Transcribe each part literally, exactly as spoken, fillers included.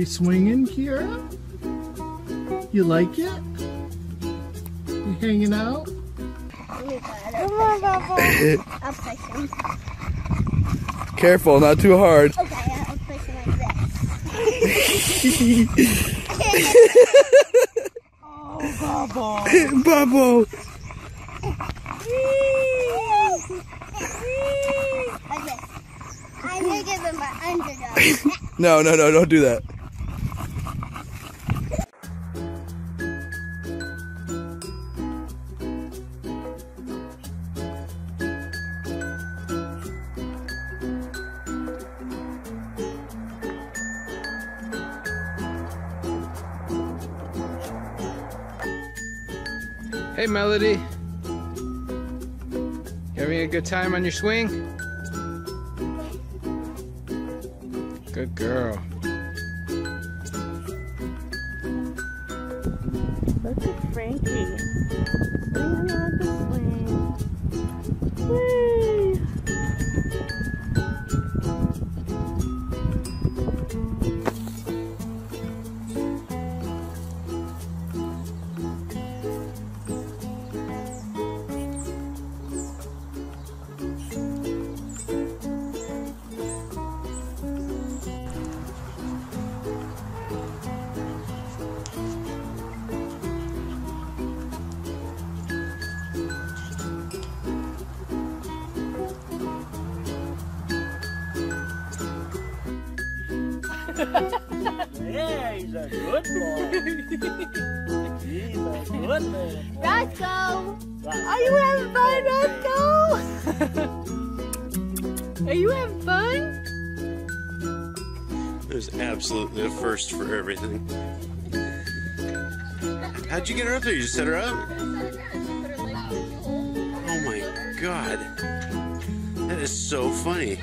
be swinging, Kiara? You like it? You hanging out? I'll push him. Careful, not too hard. Okay, I'll push him like this. Oh, Bubbo. Bubbo. I'm going to give him my underdog. No, no, no, don't do that. Hey, Melody. Having a good time on your swing? Good girl. Look at Frankie. Swinging on the swing. Yeah, he's a good boy. He's a good boy. Roscoe! Are you having fun, Roscoe? Are you having fun? There's absolutely a first for everything. How'd you get her up there? You just set her up? Oh my god. That is so funny.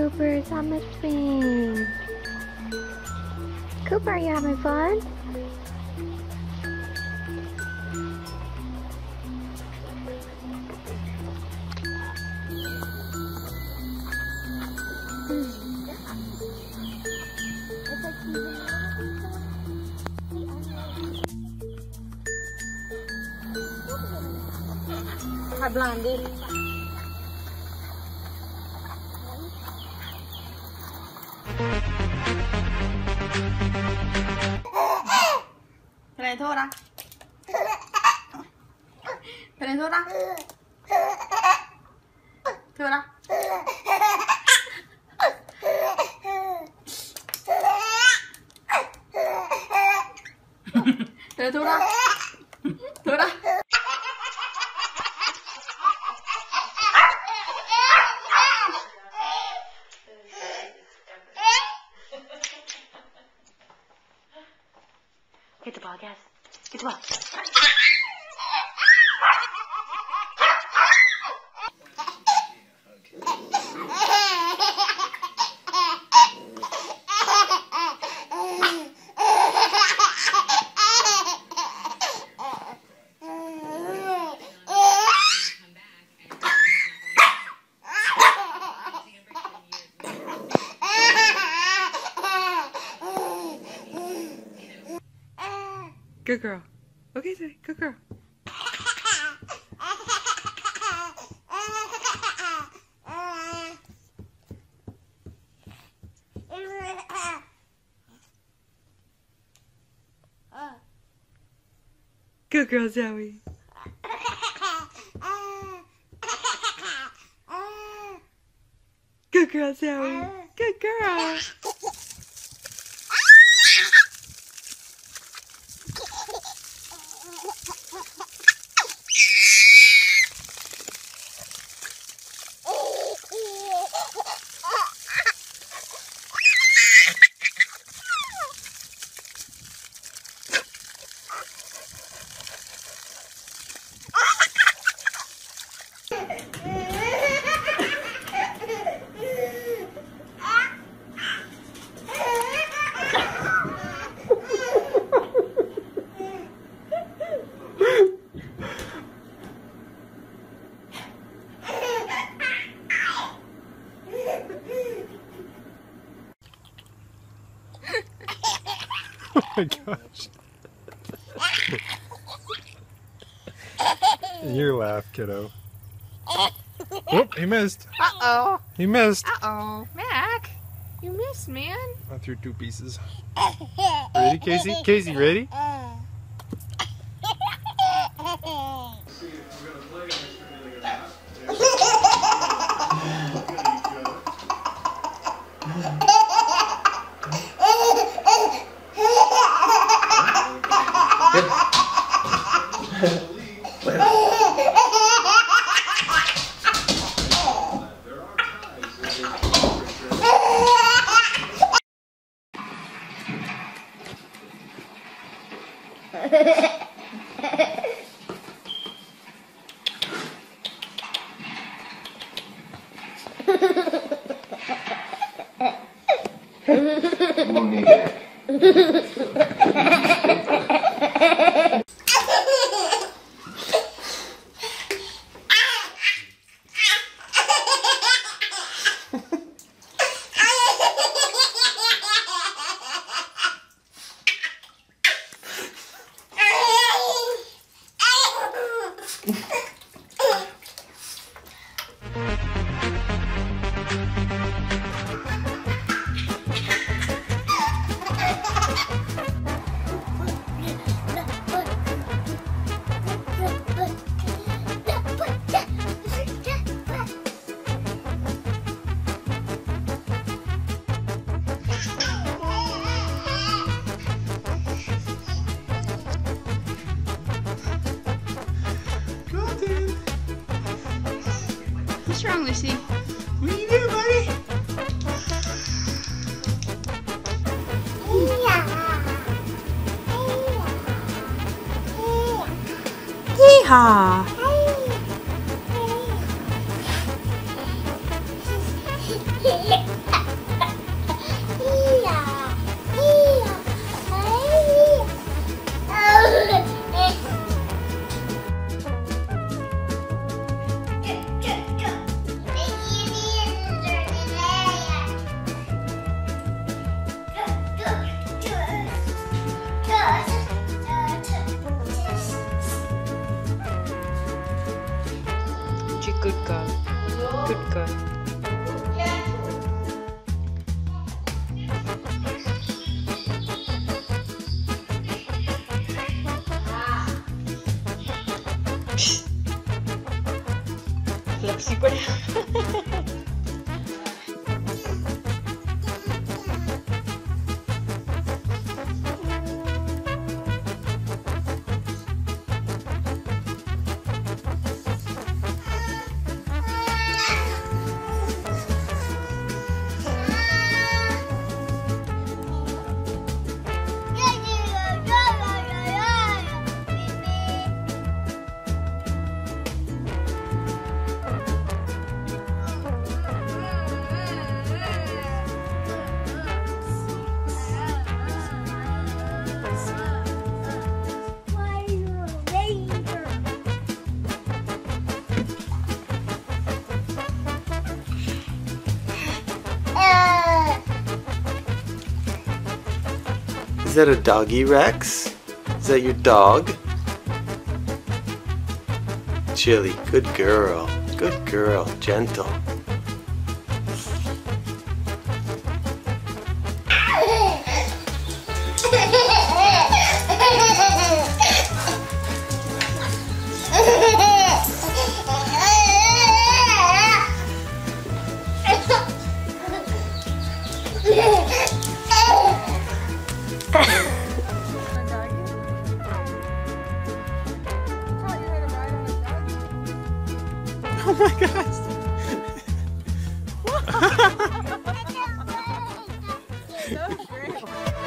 Cooper is on the swing. Cooper, are you having fun? Hi, Blondie. Te ne tora. Te ne tora. Tora. Te ne tora. Tora. Get the ball, guys. Get the ball. Good girl. Okay, good girl. Good girl, Zoe. Good girl, Zoe. Good girl. Oh my gosh. You laugh, kiddo. Whoop, he missed. Uh-oh. He missed. Uh-oh. Mac, you missed, man. I threw two pieces. Ready, Casey? Casey, ready? What's wrong, Lucy? What do you do, buddy? Yeehaw! Good girl. Good girl. Is that a doggy, Rex? Is that your dog? Chili, good girl. Good girl. Gentle. so true.